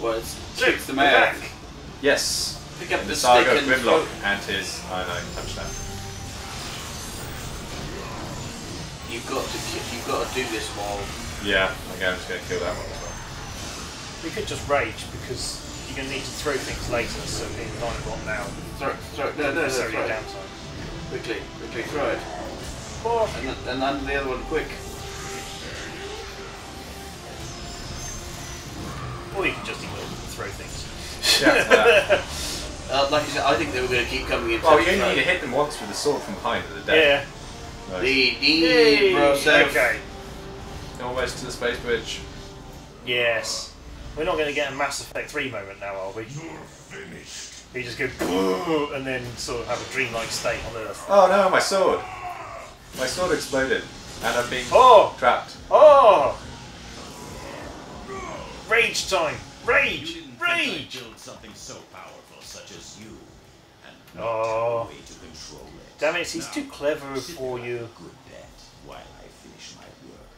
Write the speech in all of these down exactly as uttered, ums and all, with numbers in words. was tricks the mayor. Yes. Pick up the Saga Grimlock and his Iron touchdown. You've got to you've got to do this while. Yeah, okay, I'm just going to kill that one as well. We could just rage because you're going to need to throw things later, so being Dinobot now. Throw, throw, no, no, no, throw it. Downside. Quickly, quickly, throw it. More. And, and then the other one, quick. Or you can just ignore them and throw things. Yeah, uh, like I said, I think they were going to keep coming in. Well, you only need to hit them once with a sword from behind at the death. Yeah. Right. The D process. Okay. Almost to the space bridge. Yes. We're not going to get a Mass Effect three moment now, are we? You're finished. You just go and then sort of have a dreamlike state on Earth. Oh no, my sword! My sword exploded, and I'm being oh. trapped. Oh! Rage time! Rage! Rage! You build something so powerful such as you, and not oh. have a way to control it. Damn it, he's now, too clever for you. Good bet while I finish my work.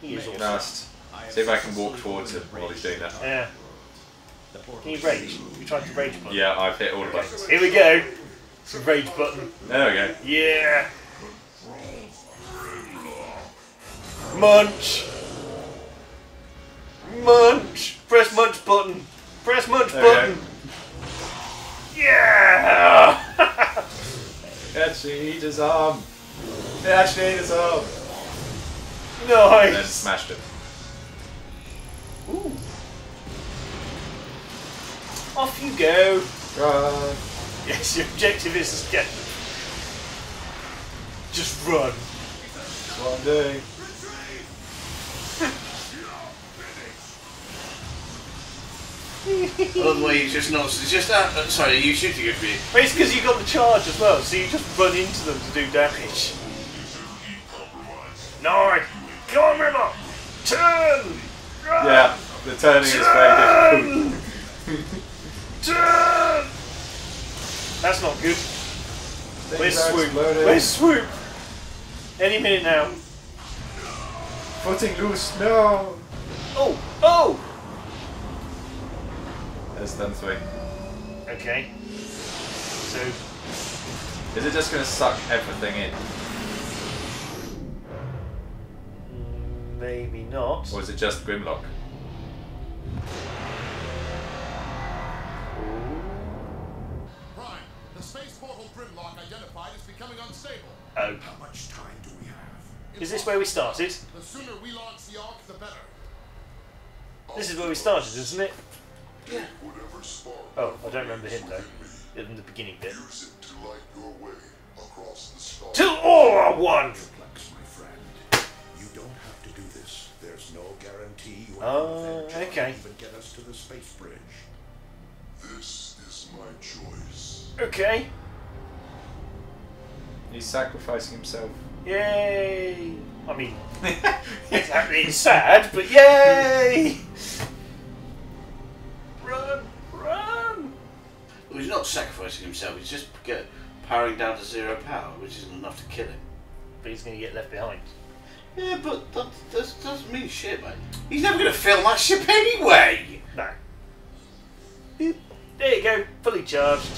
He is awesome. See if I can walk towards him while he's doing that. Yeah. Can you rage? You tried to rage button? Yeah, I've hit all the buttons. Here we go. It's a rage button. There we go. Yeah. Munch. Munch. Press munch button. Press munch there button. Yeah. Actually, eat his arm. Actually, eat his arm. Nice. And then smashed him. Ooh. Off you go! Run! Yes, your objective is to escape. Just run! That's what I'm doing. Otherwise, it's just not. It's just that. Uh, sorry, you shooting at me. But it's because you got the charge as well, so you just run into them to do damage. No! Go on, River! Turn! Run! Yeah, the turning Turn! is very difficult. Turn! That's not good. Where's Swoop? Where's Swoop? Any minute now. Footing loose, no! Oh! Oh! There's them three. Okay. So. Is it just going to suck everything in? Maybe not. Or is it just Grimlock? Oh. How much time do we have? Is this where we started? The sooner we launch the Ark, the better. This is where we started, isn't it? Yeah. Oh, I don't remember him though. In the beginning bit. Use it to light your way across the stars. Till all are one. You don't have to do this. There's no guarantee you will even get us to the space bridge. This is my choice. Okay. He's sacrificing himself. Yay! I mean, it's, it's sad, but yay! Run! Run! Well, he's not sacrificing himself, he's just get, powering down to zero power, which isn't enough to kill him. But he's going to get left behind. Yeah, but that, that doesn't mean shit, mate. He's never going to fill that ship anyway! No. There you go, fully charged.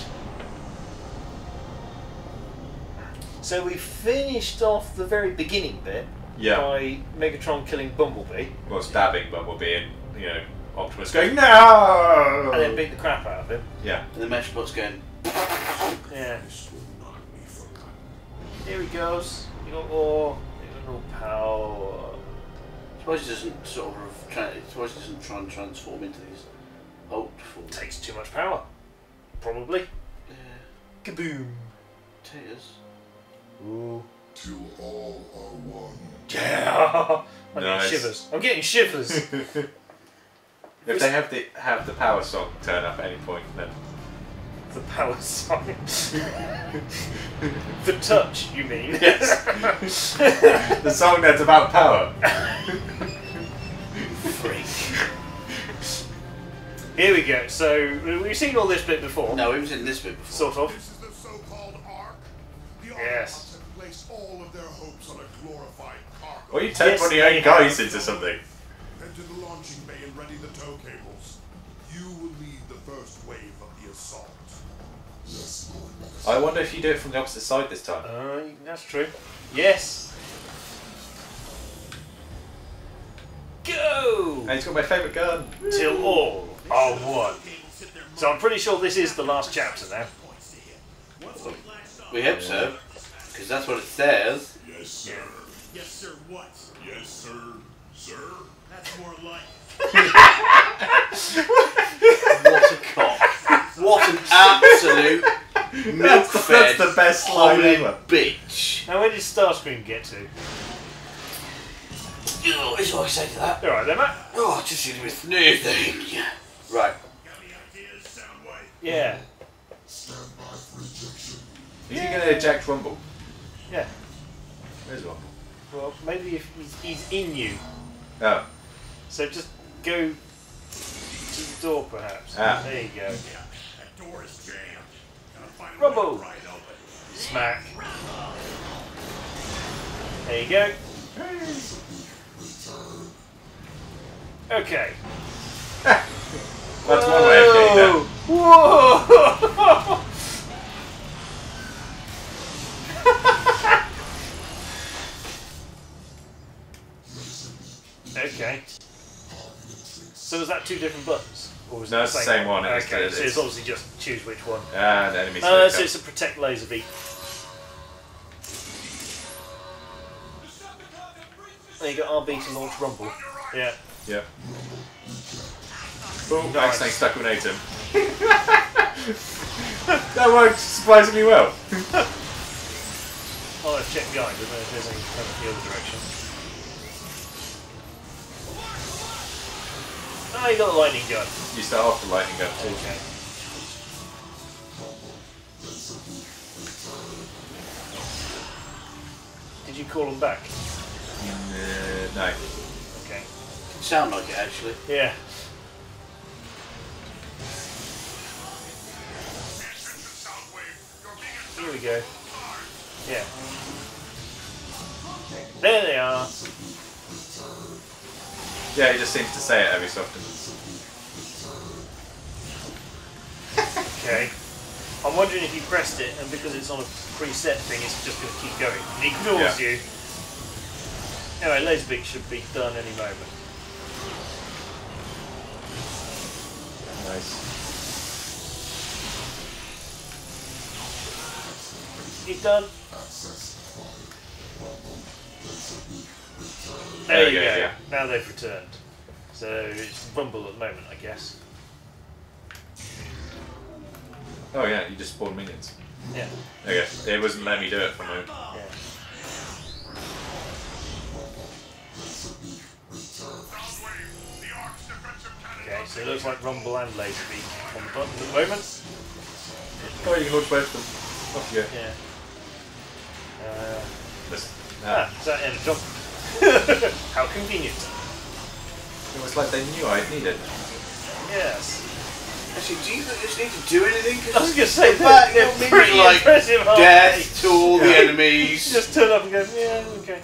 So we finished off the very beginning bit yeah. by Megatron killing Bumblebee. Well, stabbing Bumblebee and, you know, Optimus going, no! And then beat the crap out of him. Yeah. And the Meshbot's going, yeah. Here he goes. You got more, you got more power. I suppose he doesn't sort of, try, I suppose he doesn't try and transform into these old form. Takes too much power. Probably. Yeah. Kaboom. Tears. Ooh. To all are one. Yeah. I'm nice. getting shivers. I'm getting shivers. If it's they have the have the power song turn up at any point, then the power song. The touch, you mean? Yes. The song that's about power. Freak. Here we go. So we've seen all this bit before. No, we haven't seen this bit before. Sort of. Yes. Place all of their hopes on a glorified cargo. Well, you turn yes, one of your own guys into something. Enter the launching bay and ready the tow cables. You will lead the first wave of the assault. Yes, I wonder if you do it from the opposite side this time. Uh, that's true. Yes! Go! And he's got my favourite gun. Till all are one. So I'm pretty sure this is the last chapter now. Well, we hope so. Because that's what it says. Yes, sir. Yes, sir, what? Yes, sir. Sir? That's more like what a cock. What an absolute milk fed. That's the best line ever. Bitch. Now where did Starscream get to? Oh, is what I say to that. You're right there, Matt. Oh, just using with new thing. Right. Yeah. Stand by for ejection. Is yeah. he going to eject Rumble? Yeah. Where's Rumble? Well, maybe if he's, he's in you. Oh. So just go to the door, perhaps. Ah. There you go. That door is jammed. Gotta find Rumble! Right open. Smack. There you go. Okay. That's one way of getting that. Whoa! Okay. So is that two different buttons? Or was no, it the it's the same, same one. one. Okay, okay. It's so it's obviously just choose which one. Ah, the enemy's uh, so it's a protect Laserbeak. There you got R B to launch Rumble. Yeah. Yeah. Oh, nice. Accidentally stuck with ATEM. That worked surprisingly well. I'll have to check behind and know if there's anything coming the other direction. Oh, you got the lightning gun. You start off the lightning gun too. Okay. Did you call them back? Uh, no. Okay. Sound like it actually. Yeah. Here we go. Yeah. There they are. Yeah, he just seems to say it every so often. Okay. I'm wondering if you pressed it, and because it's on a preset thing, it's just going to keep going. It ignores yeah. you. Anyway, Laserbeak should be done any moment. Nice. He's done. There, there you go. go. Yeah. Now they've returned. So it's Rumble at the moment, I guess. Oh yeah, you just spawned minions. Yeah. Okay, it wasn't letting me do it for a moment. Yeah. Okay, so it looks like Rumble and Laserbeak on the button at the moment. Oh, you can launch both of them. Off you go. Yeah. Uh, Listen. Ah, is that end of jump? How convenient. It was like they knew I'd need it. Yes. Actually, do you just need to do anything? I was going to say, that they're pretty like death to all the enemies. Just turn up and go, yeah, okay.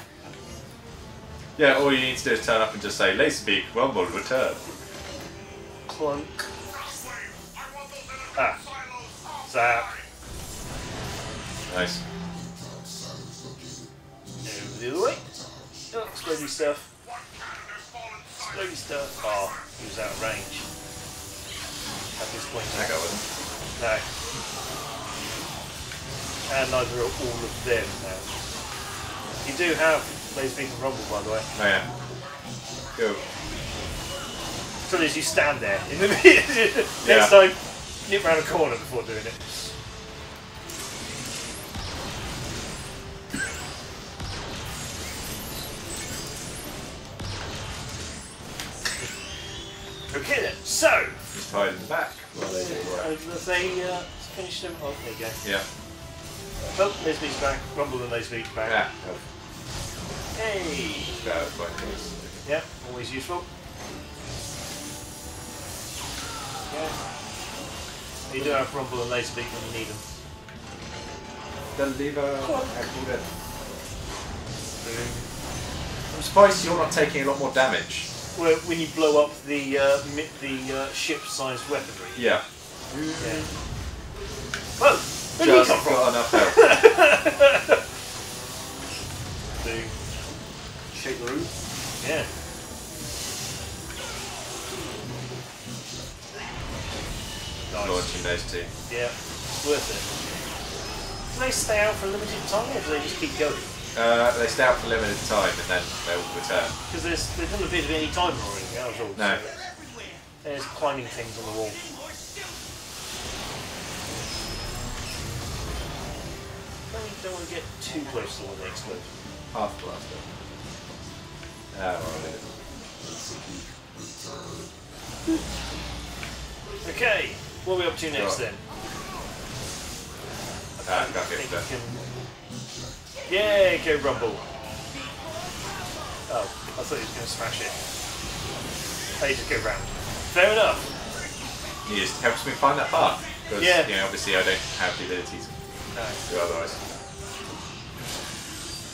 Yeah, all you need to do is turn up and just say, Laserbeak, Rumble, return. Clunk. Ah. Zap. Nice. Over the other way. Oh, explodey stuff. Explodey stuff. Oh, he was out of range. At this point, I go with him. No. And neither are all of them now. You do have Laserbeak and Rumble, by the way. Oh yeah. Go. So as you stand there in the next yeah. time, nip round a corner before doing it. Okay then, so... Just hide in the back while they do work. They uh, finished them off, there you go. Yeah. Well, Laserbeak's back, Rumble and Laserbeak back. Yeah. Hey! That was quite nice. Yeah, always useful. Yeah. You do have Rumble and Laserbeak when you need them. The lever... I I'm surprised you're not taking a lot more damage. Where, when you blow up the uh, the uh, ship-sized weaponry. Yeah. Yeah. Whoa! Where did he come from? Got enough help. Do shake the roof. Yeah. Nice. Launching those two. Yeah, it's worth it. Do they stay out for a limited time, or do they just keep going? Uh, they stay out for a limited time and then they'll return. Because there's, there doesn't appear to be any time roaring out at all. No. So there's climbing things on the wall. I don't want to get too close to the one that explodes. Half blast it. Oh, right. Okay, what are we up to next then? I think, uh, I think we can... Yay, go Rumble! Oh, I thought he was going to smash it. Hey, just go round. Fair enough! He just helps me find that path. Because, yeah. You know, obviously I don't have the abilities no. to do otherwise.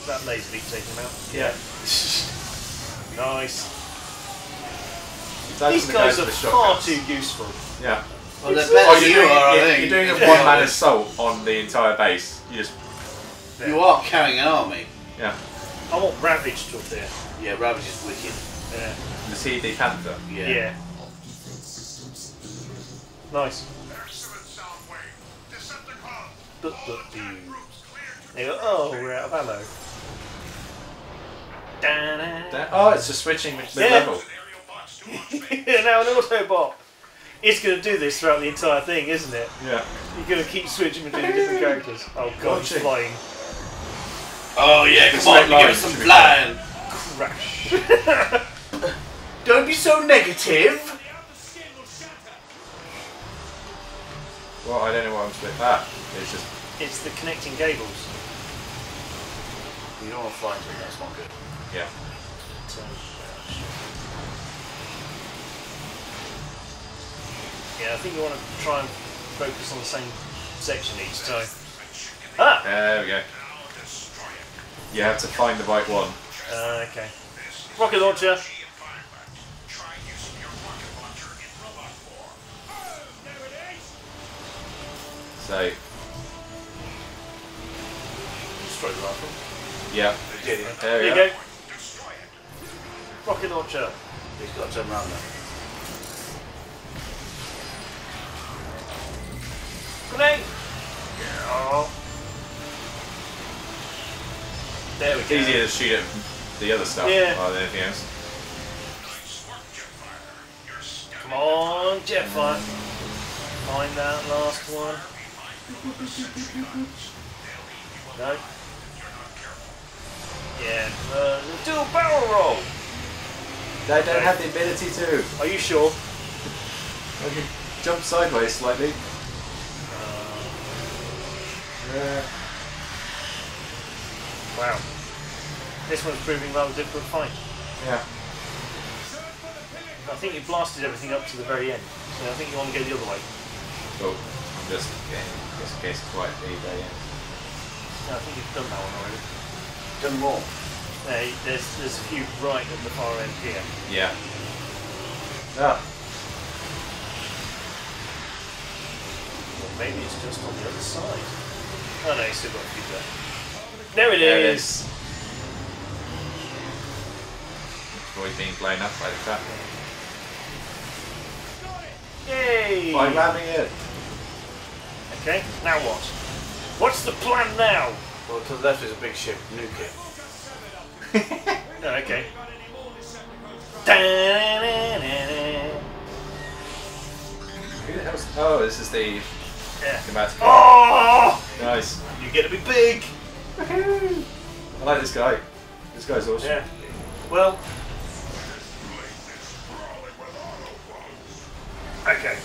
That Laserbeak taking him out. Yeah. Nice. These guys are far too useful. Yeah. Well, they're better than you are, I think. You're doing a one-man assault on the entire base. You just... There. You are carrying an army. Yeah. I want Ravage to appear. Yeah, Ravage is wicked. Yeah. The C D Panther. Yeah. Yeah. Nice. But, but, they go, oh, we're out of ammo. Da da. Oh, it's just switching mid yeah. level. Now an Autobot. It's going to do this throughout the entire thing, isn't it? Yeah. You're going to keep switching between different characters. Oh god, he's flying. Oh yeah, come on, give us some flying! Crash. Don't be so negative! Well, I don't know why I'm split that. It's just... It's the connecting cables. You don't want to fly into it, that's not good. Yeah. So, yeah, I think you want to try and focus on the same section each time. Ah! There we go. You have to find the right one. Uh, okay. Rocket launcher. So. Destroy the rifle. Yeah. There, there we go. go. Rocket launcher. He's got to turn around now. Grenade. Yeah. There we it's go. Easier to shoot at the other stuff yeah. rather than anything else. Come on, Jetfire! Find that last one. No? Yeah, uh, do a barrel roll! They don't have the ability to. Are you sure? I can jump sideways slightly. Uh, yeah. Wow. This one's proving rather difficult to find. Yeah. I think you blasted everything up to the very end, so I think you want to go the other way. Oh, I'm just getting, just in case it's quite the very end. No, I think you've done that one already. Done more? Hey, there's, there's a few right at the far end here. Yeah. Ah. Well, maybe it's just on the other side. Oh no, you've still got a few there. There it there is! It's always being blown up like that. Yay! By ramming it! Okay, now what? What's the plan now? Well, to the left is a big ship, nuke it. No, okay. Who the hell's. Oh, this is the. Yeah. Thematic. Oh! Nice. You get to be big! Woohoo! I like this guy. This guy's awesome. Yeah. Well. Okay.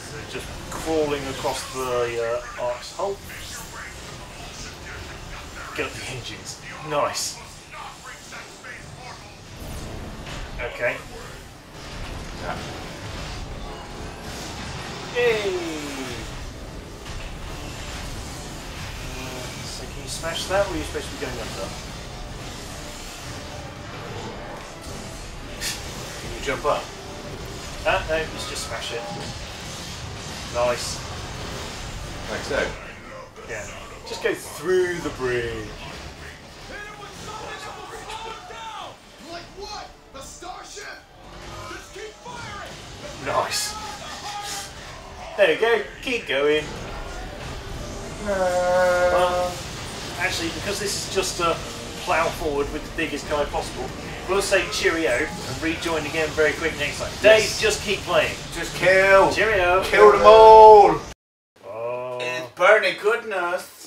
So just crawling across the uh, Ark's hull. Get up the engines. Nice. Okay. Yeah. Yay! Smash that, or are you supposed to be going up there? can jump up. Ah, no, let's just smash it. Nice. Like so. Yeah. Just go through the bridge. Like what? The starship? Just keep firing! Nice. There you go. Keep going. No. Well, actually, because this is just a plough forward with the biggest guy possible, we'll say cheerio and rejoin again very quick next time. Dave, yes. Just keep playing. Just kill. Cheerio. Kill them all. Oh. It's burning goodness.